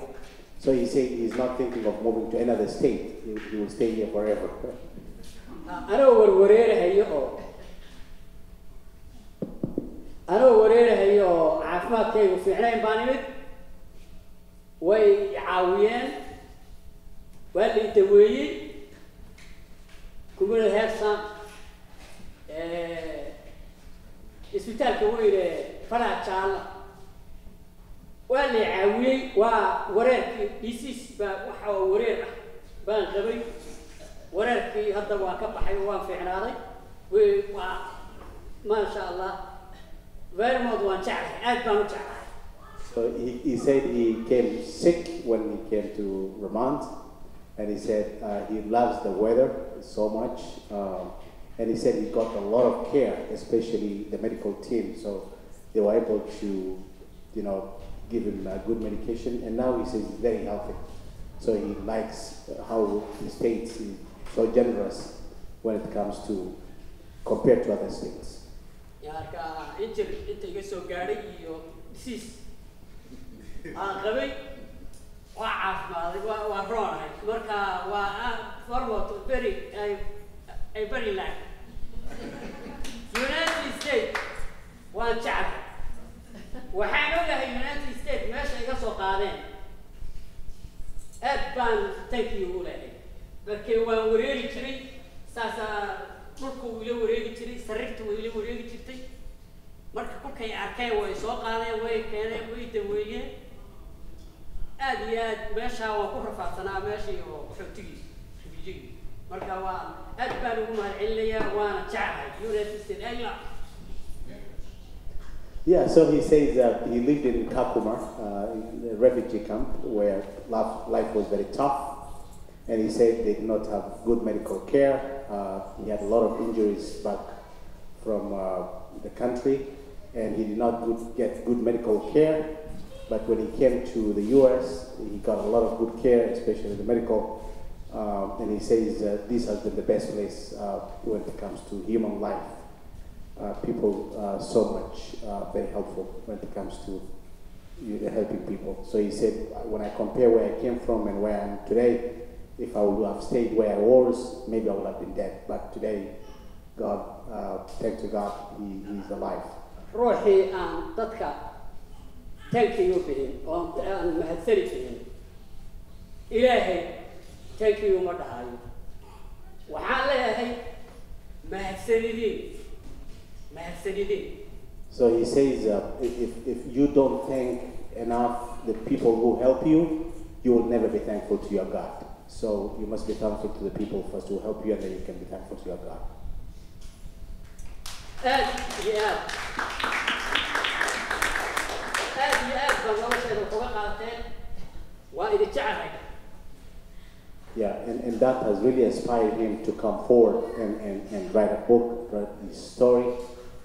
So he said he's not thinking of moving to another state. He, he will stay here forever. أنا ورورير هيو أنا ورورير هيو عفوا كي وفي حناين بانيمت وي عاويان واللي تبوي كمل هالسام إسبيتال كوير فرع شال واللي عاوي وورير بيسيس بوحة ورير بان غبي وركي هذا واقف حيوان في عناري وما شاء الله غير موضوع شعر. So he, he said he came sick when he came to Vermont, and he said uh, he loves the weather so much, uh, and he said he got a lot of care, especially the medical team. So they were able to, you know, give him uh, good medication, and now he says he's very healthy. So he likes how the states is so generous when it comes to compared to other states. United States, one child. United States, أبان تكيو له، لكن ووريلي كذي ساسا مركو ويلي ووريلي كذي سرقت ويلي ووريلي كذي مركو كي أركي ويسوق عليه ويكيره ويدويه أديات ماشى وكره فاتنا ماشي وحطيه بيجي مركو أبان وما عليا وأنا تعب يونس الأيام. Yeah, so he says that he lived in Kakuma, uh, in a refugee camp, where life was very tough. And he said they did not have good medical care. Uh, he had a lot of injuries back from uh, the country, and he did not good, get good medical care. But when he came to the U S, he got a lot of good care, especially the medical. Uh, and he says uh, this has been the best place uh, when it comes to human life. Uh, people uh, so much uh, very helpful when it comes to uh, helping people. So he said, when I compare where I came from and where I am today, if I would have stayed where I was, maybe I would have been dead. But today, God, uh, thanks to God, He is alive. Rohi and Tatka, thank you for him. And Mahathiri for him. Ilahi, thank you, Madahayu. Wahalahi, Mahathiri. So he says, uh, if, if you don't thank enough the people who help you, you will never be thankful to your God. So you must be thankful to the people first who help you, and then you can be thankful to your God. Yeah, and, and that has really inspired him to come forward and, and, and write a book, write his story.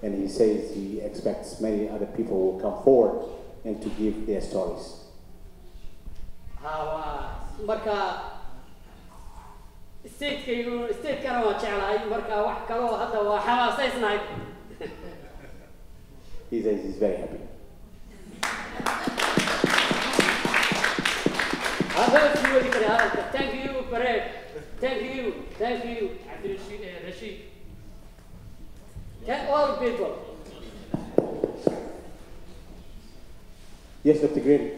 And he says he expects many other people will come forward and to give their stories. He says he's very happy. Thank you, Brad. Thank you, thank you, Abdirashid. Thank all people. Yes, Doctor Green.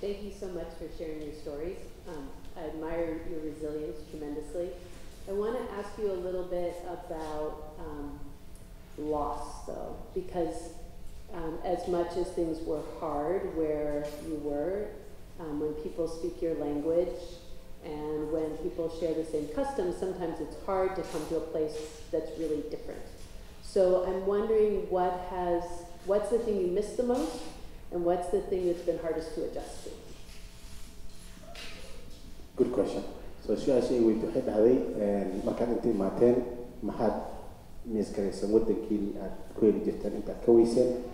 Thank you so much for sharing your stories. Um, I admire your resilience tremendously. I want to ask you a little bit about um, loss, though, because um, as much as things were hard where you were, um, when people speak your language, and when people share the same customs, sometimes it's hard to come to a place that's really different. So I'm wondering what has, what's the thing you miss the most, and what's the thing that's been hardest to adjust to? Good question. So she actually went to head away and Macanity Martin, Mahad Miss Grace, and what the king at Queen Jitanic Cohesion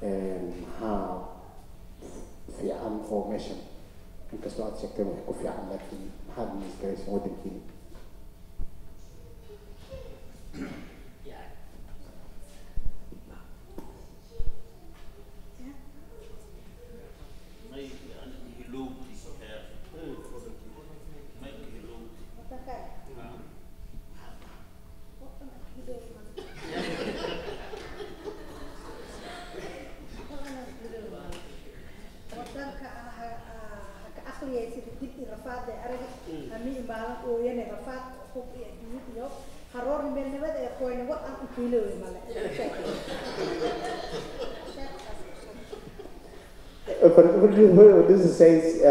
and how the arm formation. akriyaysid dib I rafaad ee araga amin baalan oo yana rafaad xub ee diiyo qaroor meel nabad ee qoynaga aan u fiilay mala Fardusa says uh,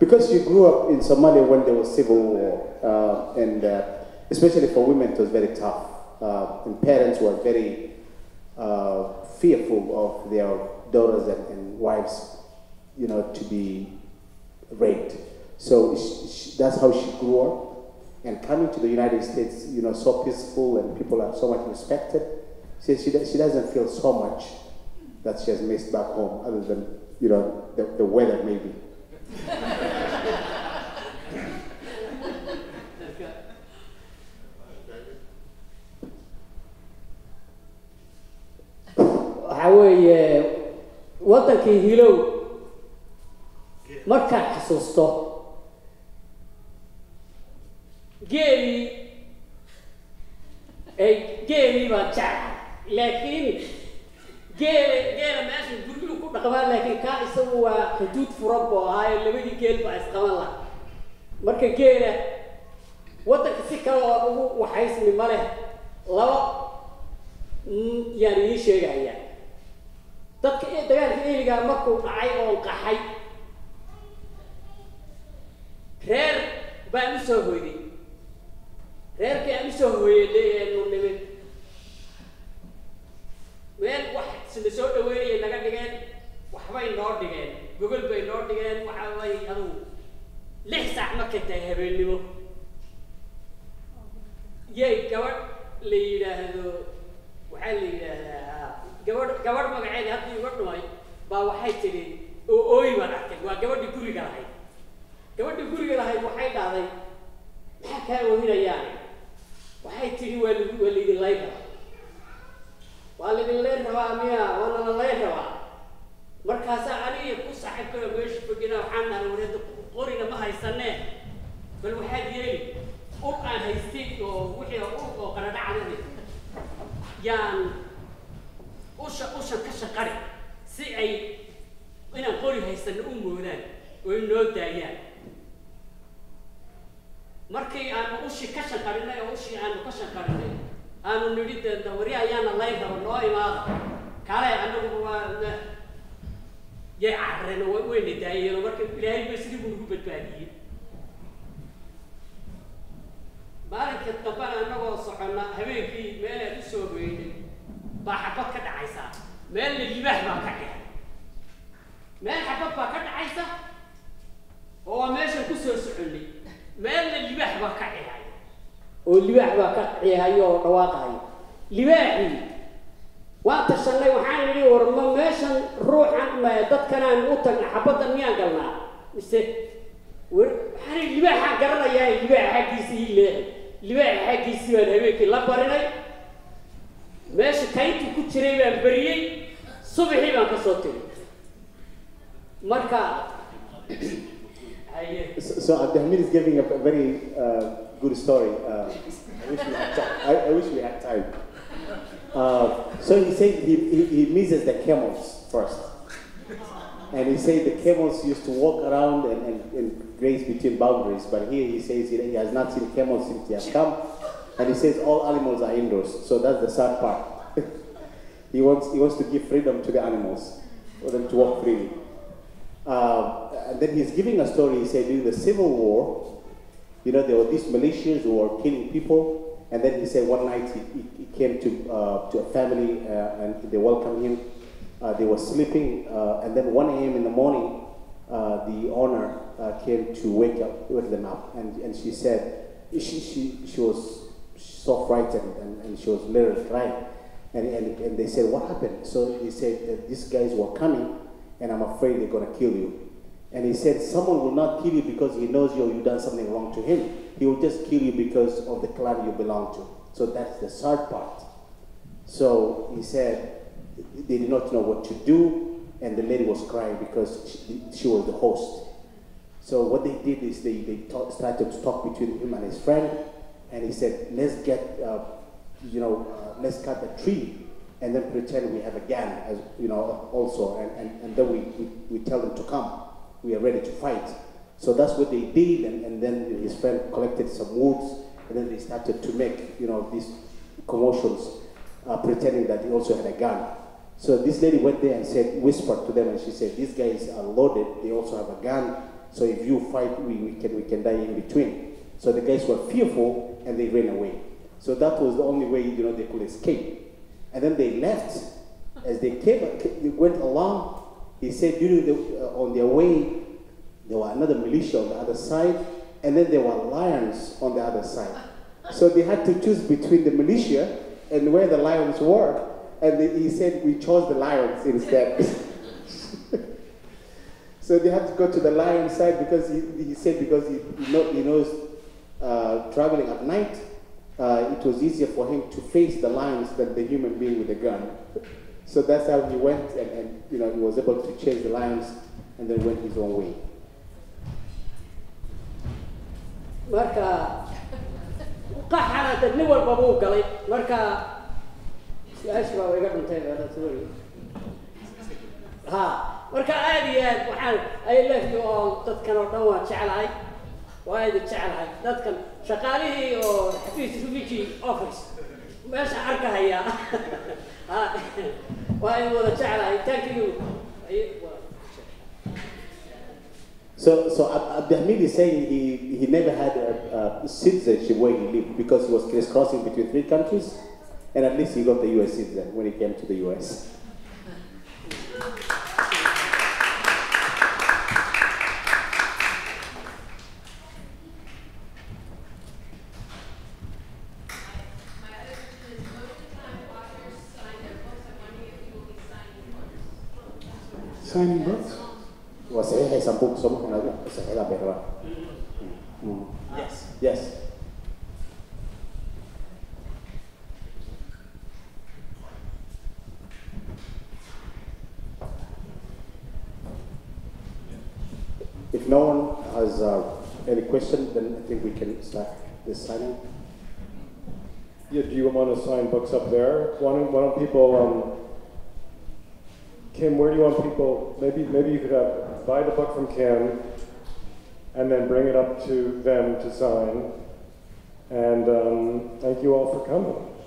because you grew up in Somalia when there was civil war uh, and uh, especially for women it was very tough uh, and parents were very uh, fearful of their daughters and, and wives you know to be raped. So she, she, that's how she grew up. And coming to the United States, you know, so peaceful and people are so much respected. She, she, she doesn't feel so much that she has missed back home other than, you know, the, the weather maybe. Hello. marka xasuusto geeli ay geeli ma jaa laakiin geeli geela maashin gurbigu ku dhaqbaa laakiin ka isagu waa xuduud furab oo ay labadii geel ba isqaban la marka geela wadanka si kale ugu waxaysmi ma leh laba yari sheegaya dadka ee dagaalka eeliga markuu dhacay oo qaxay reer baan u soo hoyday reerkii aan u soo hoyay leeyahay nuu nimin meel wax sida soo dhaweynaya naga dhigeen waxbay noo dhigeen gogol bay noo dhigeen waxa way adugu lix saac ma ka tahay habeennimo yay gabadh la yidhaahdo waxaa la yidhaahdaa gabadh gabadh magaceed haddii uga dhumay baa waxay tiri oo ooyi baan arkay waa gabadhii guriga ahayd gabadhi guriga lahay waxay dhaaday maxaa ka waynayaan waxay tiri waligu waligu leeyda waligu leeyda waamiya wala leeyda markaas aniga ku saxibkay meesha bugina waxaan aruurada qorina ma haysanee bal waxay yeeli oo aan haystay oo wixii oo qara dhacday yaan usha usha ka shaqari si ay ina qori haysan u moodaan way noo daayaan markii aan u shika shaqarinay oo shii aan ka shaqarinay aanu nidid dawri ayaan leeyda noo imaado kale anagu waa yey arreen oo way nidaayeen markii ilaahay bay sidii ugu badbaadiyay markii tabaan anagoo socona habeenkii meel ay soo weeyday baa xabad ka dhacaysa meel liibah baa ka dhacay meel xabad baa ka dhacaysa oo meesha ku soo socday ماذا اللباح بقعي هاي؟ واللباح بقعي هاي وواقعي لباحي وقت الشلي وحان لي ورما ماشان روح عن ما يدد كان نقطة حبضا ميان قلنا مستيق وحان اللباح قرنا يا اللباح حقيسي اللي اللباح حقيسي والهبيك اللبارني ماشي كايتو كتري بان بريي صبحي بان كسوتي مركا So, so Abdi Hamid is giving a very uh, good story. Uh, I, wish we had I, I wish we had time. Uh, so he said he, he, he misses the camels first. And he said the camels used to walk around and, and, and graze between boundaries. But here he says he, he has not seen camels since he has come. And he says all animals are indoors. So that's the sad part. he, wants, he wants to give freedom to the animals for them to walk freely. Uh, and then he's giving a story. He said during the Civil War, you know, there were these militias who were killing people. And then he said one night he, he, he came to uh, to a family uh, and they welcomed him. Uh, they were sleeping, uh, and then one A M in the morning, uh, the owner uh, came to wake up wake them up, and and she said she she she was so frightened and, and she was literally crying. And, and and they said what happened? So he said that these guys were coming. And I'm afraid they're going to kill you. And he said, someone will not kill you because he knows you or you've done something wrong to him. He will just kill you because of the clan you belong to. So that's the sad part. So he said, they did not know what to do. And the lady was crying because she, she was the host. So what they did is they, they talk, started to talk between him and his friend. And he said, let's get, uh, you know, uh, let's cut a tree. And then pretend we have a gang, as, you know, also, and, and, and then we, we, we tell them to come. We are ready to fight. So that's what they did, and, and then his friend collected some woods, and then they started to make, you know, these commercials, uh, pretending that he also had a gun. So this lady went there and said, whispered to them, and she said, these guys are loaded, they also have a gun, so if you fight, we, we, can, we can die in between. So the guys were fearful, and they ran away. So that was the only way, you know, they could escape. And then they left. As they came, they went along, they said during the, uh, on their way, there were another militia on the other side, and then there were lions on the other side. So they had to choose between the militia and where the lions were. And they, he said, we chose the lions instead. So they had to go to the lion side because he, he said, because he, he, know, he knows uh, traveling at night, uh, it was easier for him to face the lions than the human being with a gun. So that's how he went, and, and you know, he was able to chase the lions and then went his own way. I love you all. That can all Chalai. Why the Chalai? That can Shakali or Hafiz office. Where's Arkaya? Why the Chalai? Thank you. So, so Abdi Hamid is saying he, he never had a, a citizenship where he lived because he was crisscrossing between three countries, and at least he got the U S citizen when he came to the U S. Signing books? Yes. Yes. If no one has uh, any question, then I think we can start the signing. Yeah, do you want to sign books up there? Why don't, why don't people... Um, Kim, where do you want people, maybe maybe you could have, buy the book from Kim and then bring it up to them to sign. And um, thank you all for coming.